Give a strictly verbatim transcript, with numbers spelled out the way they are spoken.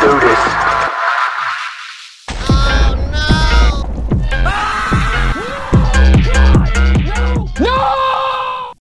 do this.